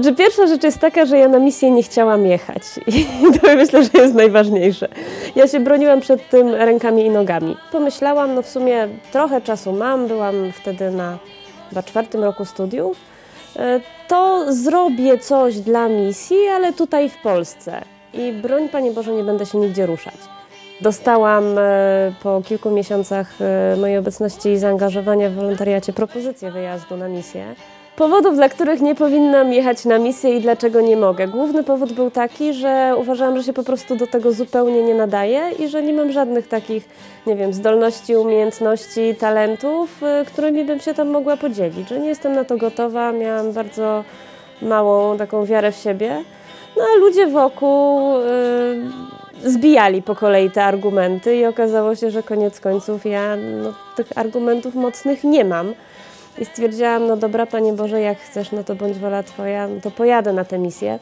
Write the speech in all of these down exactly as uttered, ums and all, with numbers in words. Znaczy, pierwsza rzecz jest taka, że ja na misję nie chciałam jechać i to myślę, że jest najważniejsze. Ja się broniłam przed tym rękami i nogami. Pomyślałam, no w sumie trochę czasu mam, byłam wtedy na chyba czwartym roku studiów, to zrobię coś dla misji, ale tutaj w Polsce. I broń Panie Boże, nie będę się nigdzie ruszać. Dostałam po kilku miesiącach mojej obecności i zaangażowania w wolontariacie propozycję wyjazdu na misję. Powodów, dla których nie powinnam jechać na misję i dlaczego nie mogę. Główny powód był taki, że uważałam, że się po prostu do tego zupełnie nie nadaję i że nie mam żadnych takich, nie wiem, zdolności, umiejętności, talentów, którymi bym się tam mogła podzielić, że nie jestem na to gotowa, miałam bardzo małą taką wiarę w siebie. No a ludzie wokół yy, zbijali po kolei te argumenty i okazało się, że koniec końców ja no, tych argumentów mocnych nie mam. I stwierdziłam, no dobra, Panie Boże, jak chcesz, no to bądź wola Twoja, no to pojadę na tę misję.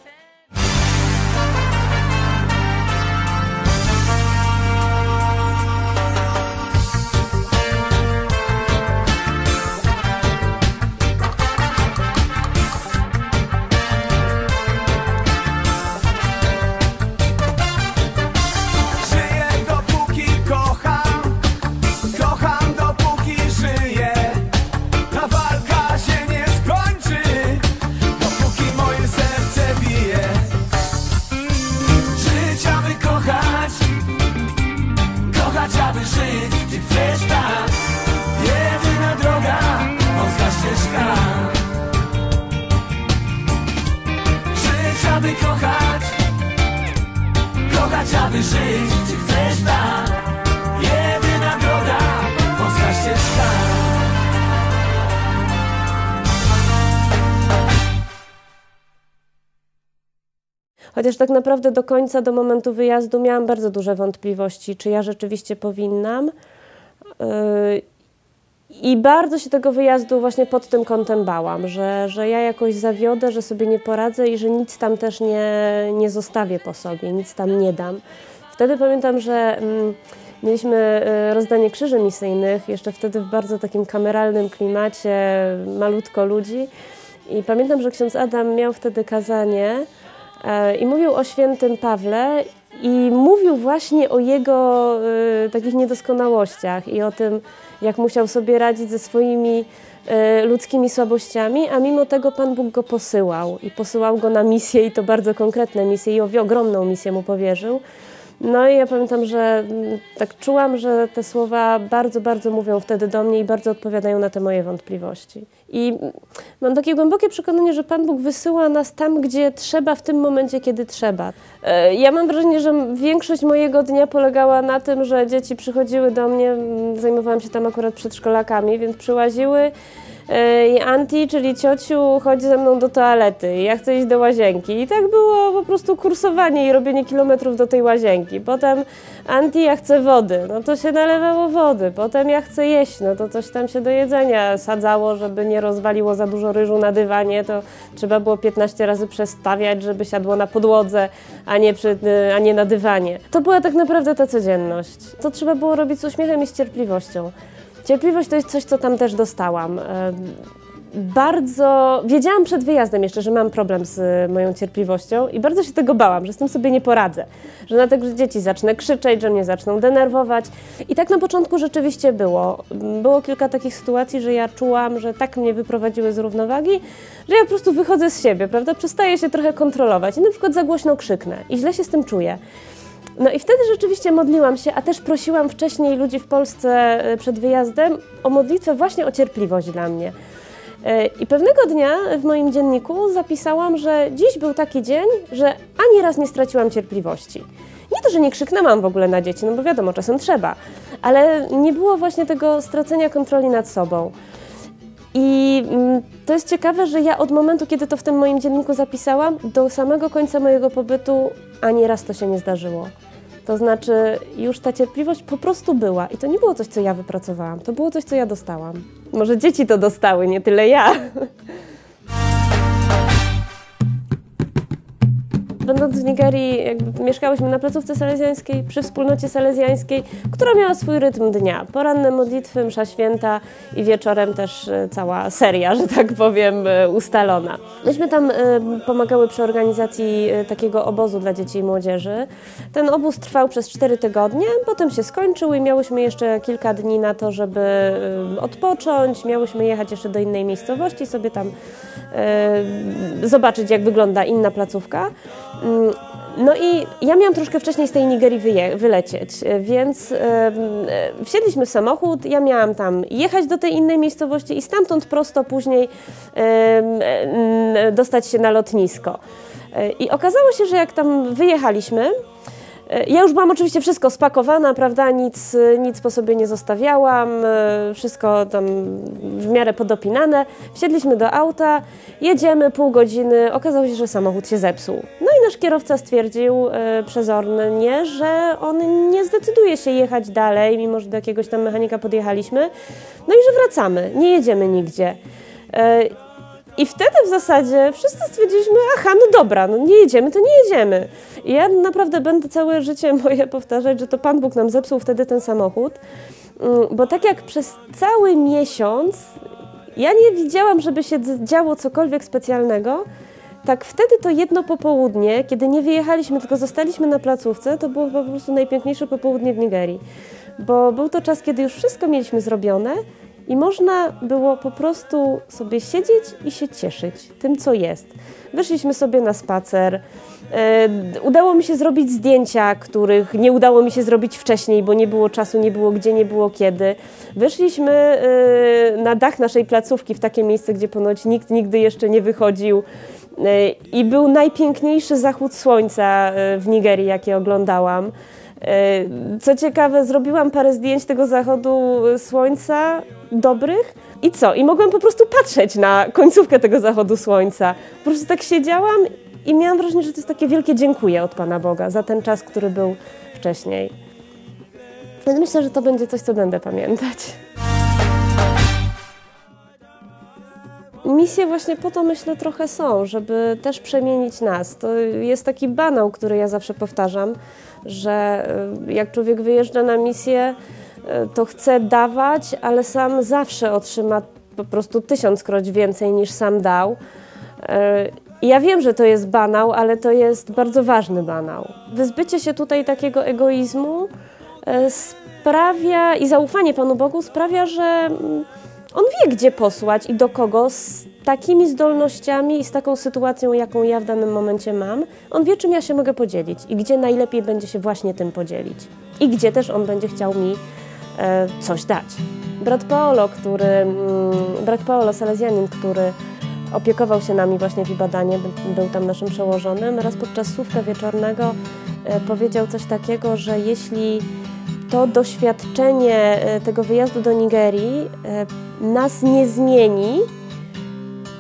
Aby żyć, czy chcesz tam, jedyna droga, wąska ścieżka. Chociaż tak naprawdę do końca, do momentu wyjazdu miałam bardzo duże wątpliwości, czy ja rzeczywiście powinnam. I bardzo się tego wyjazdu właśnie pod tym kątem bałam, że, że ja jakoś zawiodę, że sobie nie poradzę i że nic tam też nie, nie zostawię po sobie, nic tam nie dam. Wtedy pamiętam, że mm, mieliśmy rozdanie krzyży misyjnych, jeszcze wtedy w bardzo takim kameralnym klimacie, malutko ludzi. I pamiętam, że ksiądz Adam miał wtedy kazanie e, i mówił o świętym Pawle i mówił właśnie o jego e, takich niedoskonałościach i o tym, jak musiał sobie radzić ze swoimi y, ludzkimi słabościami, a mimo tego Pan Bóg go posyłał. I posyłał go na misję, i to bardzo konkretne misje, i o, ogromną misję mu powierzył. No i ja pamiętam, że m, tak czułam, że te słowa bardzo, bardzo mówią wtedy do mnie i bardzo odpowiadają na te moje wątpliwości. I m, mam takie głębokie przekonanie, że Pan Bóg wysyła nas tam, gdzie trzeba, w tym momencie, kiedy trzeba. E, ja mam wrażenie, że większość mojego dnia polegała na tym, że dzieci przychodziły do mnie, m, zajmowałam się tam akurat przedszkolakami, więc przyłaziły e, i anti, czyli ciociu, chodź ze mną do toalety, ja chcę iść do łazienki. I tak było po prostu kursowanie i robienie kilometrów do tej łazienki. Potem anti, ja chcę wody, no to się nalewało wody, potem ja chcę jeść, no to coś tam się do jedzenia sadzało, żeby nie rozwaliło za dużo ryżu na dywanie, to trzeba było piętnaście razy przestawiać, żeby siadło na podłodze, a nie, przy, a nie na dywanie. To była tak naprawdę ta codzienność. To trzeba było robić z uśmiechem i z cierpliwością. Cierpliwość to jest coś, co tam też dostałam. Bardzo wiedziałam przed wyjazdem jeszcze, że mam problem z moją cierpliwością i bardzo się tego bałam, że z tym sobie nie poradzę, że na te dzieci zacznę krzyczeć, że mnie zaczną denerwować. I tak na początku rzeczywiście było. Było kilka takich sytuacji, że ja czułam, że tak mnie wyprowadziły z równowagi, że ja po prostu wychodzę z siebie, prawda? Przestaję się trochę kontrolować i na przykład za głośno krzyknę i źle się z tym czuję. No i wtedy rzeczywiście modliłam się, a też prosiłam wcześniej ludzi w Polsce przed wyjazdem o modlitwę właśnie o cierpliwość dla mnie. I pewnego dnia w moim dzienniku zapisałam, że dziś był taki dzień, że ani raz nie straciłam cierpliwości. Nie to, że nie krzyknęłam w ogóle na dzieci, no bo wiadomo, czasem trzeba, ale nie było właśnie tego stracenia kontroli nad sobą. I to jest ciekawe, że ja od momentu, kiedy to w tym moim dzienniku zapisałam, do samego końca mojego pobytu ani raz to się nie zdarzyło. To znaczy, już ta cierpliwość po prostu była i to nie było coś, co ja wypracowałam, to było coś, co ja dostałam. Może dzieci to dostały, nie tyle ja. Będąc przyjechałam z Nigerii, jakby mieszkałyśmy na placówce salezjańskiej, przy wspólnocie salezjańskiej, która miała swój rytm dnia. Poranne modlitwy, msza święta i wieczorem też cała seria, że tak powiem, ustalona. Myśmy tam pomagały przy organizacji takiego obozu dla dzieci i młodzieży. Ten obóz trwał przez cztery tygodnie, potem się skończył i miałyśmy jeszcze kilka dni na to, żeby odpocząć. Miałyśmy jechać jeszcze do innej miejscowości, sobie tam zobaczyć, jak wygląda inna placówka. No i ja miałam troszkę wcześniej z tej Nigerii wylecieć, więc yy, wsiedliśmy w samochód, ja miałam tam jechać do tej innej miejscowości i stamtąd prosto później yy, yy, dostać się na lotnisko. Yy, I okazało się, że jak tam wyjechaliśmy, ja już byłam oczywiście wszystko spakowana, prawda, nic, nic po sobie nie zostawiałam, wszystko tam w miarę podopinane. Wsiedliśmy do auta, jedziemy pół godziny, okazało się, że samochód się zepsuł. No i nasz kierowca stwierdził przezornie, że on nie zdecyduje się jechać dalej, mimo że do jakiegoś tam mechanika podjechaliśmy. No i że wracamy, nie jedziemy nigdzie. I wtedy w zasadzie wszyscy stwierdziliśmy, aha, no dobra, no nie jedziemy, to nie jedziemy. I ja naprawdę będę całe życie moje powtarzać, że to Pan Bóg nam zepsuł wtedy ten samochód, bo tak jak przez cały miesiąc ja nie widziałam, żeby się działo cokolwiek specjalnego, tak wtedy to jedno popołudnie, kiedy nie wyjechaliśmy, tylko zostaliśmy na placówce, to było po prostu najpiękniejsze popołudnie w Nigerii, bo był to czas, kiedy już wszystko mieliśmy zrobione, i można było po prostu sobie siedzieć i się cieszyć tym, co jest. Wyszliśmy sobie na spacer, yy, udało mi się zrobić zdjęcia, których nie udało mi się zrobić wcześniej, bo nie było czasu, nie było gdzie, nie było kiedy. Wyszliśmy yy, na dach naszej placówki, w takie miejsce, gdzie ponoć nikt nigdy jeszcze nie wychodził. Yy, I był najpiękniejszy zachód słońca yy, w Nigerii, jakie oglądałam. Co ciekawe, zrobiłam parę zdjęć tego zachodu słońca, dobrych, i co? I mogłam po prostu patrzeć na końcówkę tego zachodu słońca. Po prostu tak siedziałam i miałam wrażenie, że to jest takie wielkie dziękuję od Pana Boga za ten czas, który był wcześniej. Myślę, że to będzie coś, co będę pamiętać. Misje właśnie po to, myślę, trochę są, żeby też przemienić nas. To jest taki banał, który ja zawsze powtarzam, że jak człowiek wyjeżdża na misję, to chce dawać, ale sam zawsze otrzyma po prostu tysiąckroć więcej niż sam dał. I ja wiem, że to jest banał, ale to jest bardzo ważny banał. Wyzbycie się tutaj takiego egoizmu sprawia i zaufanie Panu Bogu sprawia, że On wie, gdzie posłać i do kogo z takimi zdolnościami i z taką sytuacją, jaką ja w danym momencie mam. On wie, czym ja się mogę podzielić i gdzie najlepiej będzie się właśnie tym podzielić. I gdzie też on będzie chciał mi e, coś dać. Brat Paolo, który, mm, brat Paolo, Salezjanin, który opiekował się nami właśnie w Ibadanie, był tam naszym przełożonym, raz podczas słówka wieczornego e, powiedział coś takiego, że jeśli to doświadczenie tego wyjazdu do Nigerii nas nie zmieni,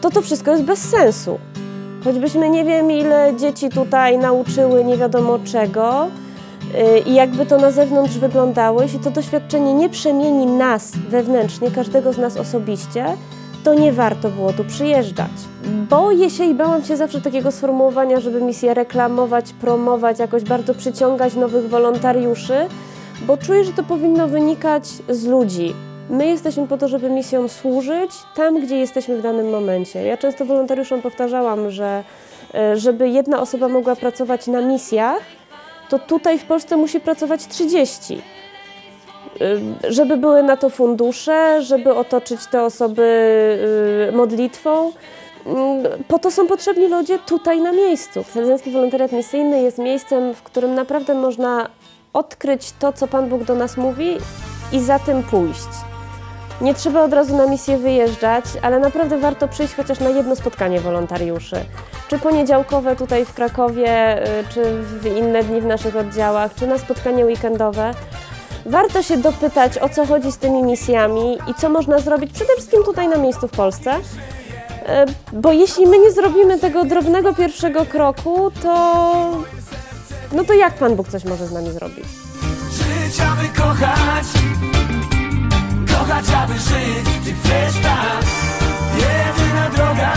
to to wszystko jest bez sensu. Choćbyśmy nie wiem ile dzieci tutaj nauczyły nie wiadomo czego i jakby to na zewnątrz wyglądało, jeśli to doświadczenie nie przemieni nas wewnętrznie, każdego z nas osobiście, to nie warto było tu przyjeżdżać. Boję się i bałam się zawsze takiego sformułowania, żeby misję reklamować, promować, jakoś bardzo przyciągać nowych wolontariuszy, bo czuję, że to powinno wynikać z ludzi. My jesteśmy po to, żeby misją służyć tam, gdzie jesteśmy w danym momencie. Ja często wolontariuszom powtarzałam, że żeby jedna osoba mogła pracować na misjach, to tutaj w Polsce musi pracować trzydzieści. Żeby były na to fundusze, żeby otoczyć te osoby modlitwą. Po to są potrzebni ludzie tutaj na miejscu. Salezjański Wolontariat Misyjny jest miejscem, w którym naprawdę można odkryć to, co Pan Bóg do nas mówi i za tym pójść. Nie trzeba od razu na misję wyjeżdżać, ale naprawdę warto przyjść chociaż na jedno spotkanie wolontariuszy. Czy poniedziałkowe tutaj w Krakowie, czy w inne dni w naszych oddziałach, czy na spotkanie weekendowe. Warto się dopytać, o co chodzi z tymi misjami i co można zrobić przede wszystkim tutaj na miejscu w Polsce. Bo jeśli my nie zrobimy tego drobnego pierwszego kroku, to no to jak Pan Bóg coś może z nami zrobić? Żyć, aby kochać, kochać, aby żyć, ty chcesz tak, jedyna droga,